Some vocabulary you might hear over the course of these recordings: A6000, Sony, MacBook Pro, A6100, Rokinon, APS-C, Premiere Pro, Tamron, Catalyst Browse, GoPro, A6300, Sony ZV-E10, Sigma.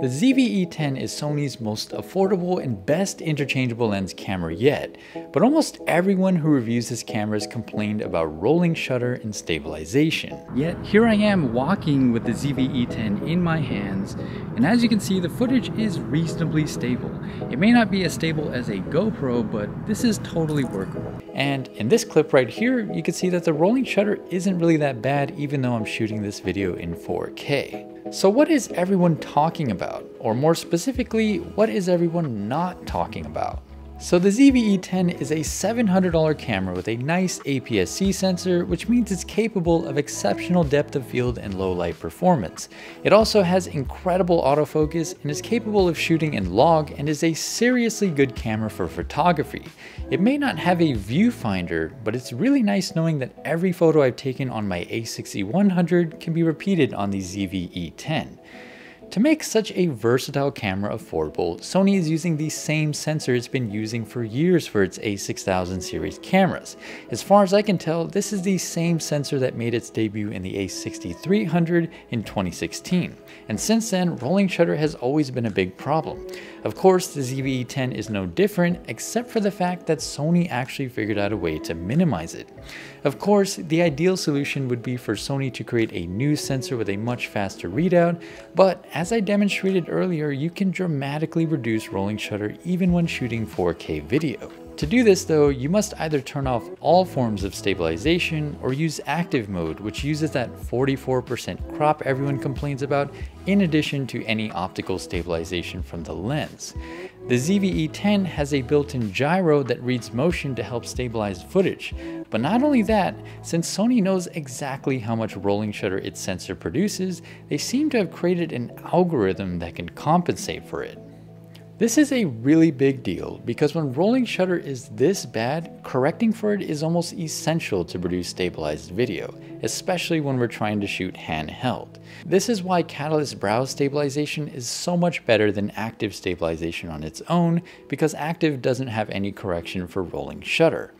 The ZV-E10 is Sony's most affordable and best interchangeable lens camera yet, but almost everyone who reviews this camera has complained about rolling shutter and stabilization. Yet here I am walking with the ZV-E10 in my hands, and as you can see, the footage is reasonably stable. It may not be as stable as a GoPro, but this is totally workable. And in this clip right here, you can see that the rolling shutter isn't really that bad, even though I'm shooting this video in 4K. So what is everyone talking about? Or more specifically, what is everyone not talking about? So the ZV-E10 is a $700 camera with a nice APS-C sensor, which means it's capable of exceptional depth of field and low light performance. It also has incredible autofocus and is capable of shooting in log and is a seriously good camera for photography. It may not have a viewfinder, but it's really nice knowing that every photo I've taken on my A6100 can be repeated on the ZV-E10. To make such a versatile camera affordable, Sony is using the same sensor it's been using for years for its A6000 series cameras. As far as I can tell, this is the same sensor that made its debut in the A6300 in 2016. And since then, rolling shutter has always been a big problem. Of course, the ZV-E10 is no different, except for the fact that Sony actually figured out a way to minimize it. Of course, the ideal solution would be for Sony to create a new sensor with a much faster readout, but as I demonstrated earlier, you can dramatically reduce rolling shutter even when shooting 4K video. To do this though, you must either turn off all forms of stabilization or use active mode, which uses that 44% crop everyone complains about, in addition to any optical stabilization from the lens. The ZV-E10 has a built-in gyro that reads motion to help stabilize footage. But not only that, since Sony knows exactly how much rolling shutter its sensor produces, they seem to have created an algorithm that can compensate for it. This is a really big deal because when rolling shutter is this bad, correcting for it is almost essential to produce stabilized video, especially when we're trying to shoot handheld. This is why Catalyst Browse stabilization is so much better than active stabilization on its own, because active doesn't have any correction for rolling shutter.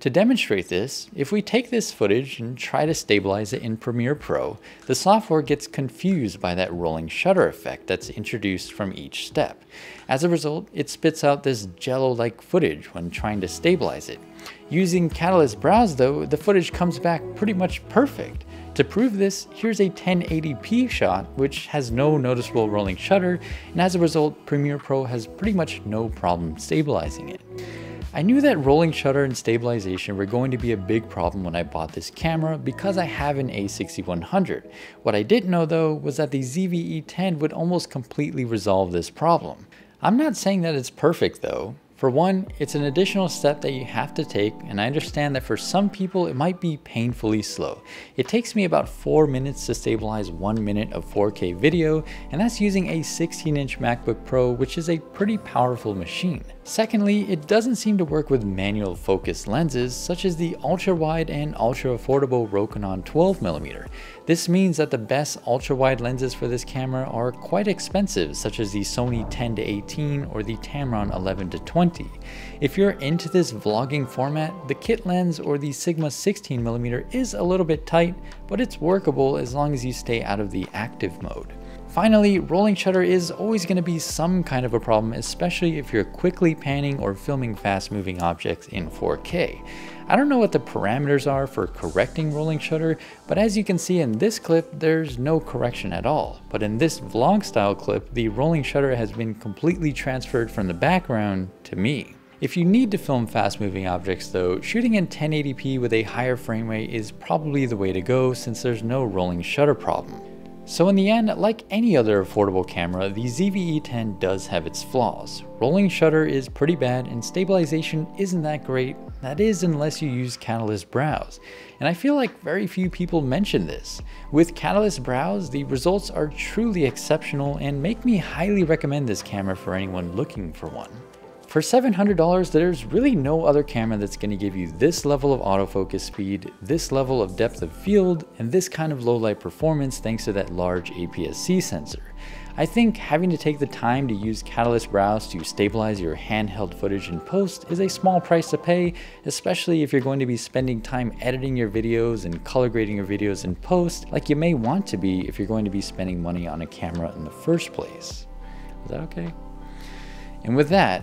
To demonstrate this, if we take this footage and try to stabilize it in Premiere Pro, the software gets confused by that rolling shutter effect that's introduced from each step. As a result, it spits out this jello-like footage when trying to stabilize it. Using Catalyst Browse though, the footage comes back pretty much perfect. To prove this, here's a 1080p shot which has no noticeable rolling shutter, and as a result, Premiere Pro has pretty much no problem stabilizing it. I knew that rolling shutter and stabilization were going to be a big problem when I bought this camera because I have an A6100. What I didn't know though was that the ZV-E10 would almost completely resolve this problem. I'm not saying that it's perfect though. For one, it's an additional step that you have to take, and I understand that for some people it might be painfully slow. It takes me about 4 minutes to stabilize 1 minute of 4K video, and that's using a 16-inch MacBook Pro, which is a pretty powerful machine. Secondly, it doesn't seem to work with manual focus lenses such as the ultra-wide and ultra-affordable Rokinon 12mm. This means that the best ultra-wide lenses for this camera are quite expensive, such as the Sony 10-18 or the Tamron 11-20. If you're into this vlogging format, the kit lens or the Sigma 16mm is a little bit tight, but it's workable as long as you stay out of the active mode. Finally, rolling shutter is always going to be some kind of a problem, especially if you're quickly panning or filming fast-moving objects in 4K. I don't know what the parameters are for correcting rolling shutter, but as you can see in this clip, there's no correction at all. But in this vlog-style clip, the rolling shutter has been completely transferred from the background to me. If you need to film fast-moving objects though, shooting in 1080p with a higher frame rate is probably the way to go since there's no rolling shutter problem. So in the end, like any other affordable camera, the ZV-E10 does have its flaws. Rolling shutter is pretty bad and stabilization isn't that great, that is unless you use Catalyst Browse. And I feel like very few people mention this. With Catalyst Browse, the results are truly exceptional and make me highly recommend this camera for anyone looking for one. For $700, there's really no other camera that's going to give you this level of autofocus speed, this level of depth of field, and this kind of low light performance thanks to that large APS-C sensor. I think having to take the time to use Catalyst Browse to stabilize your handheld footage in post is a small price to pay, especially if you're going to be spending time editing your videos and color grading your videos in post, like you may want to be if you're going to be spending money on a camera in the first place. Is that okay? And with that,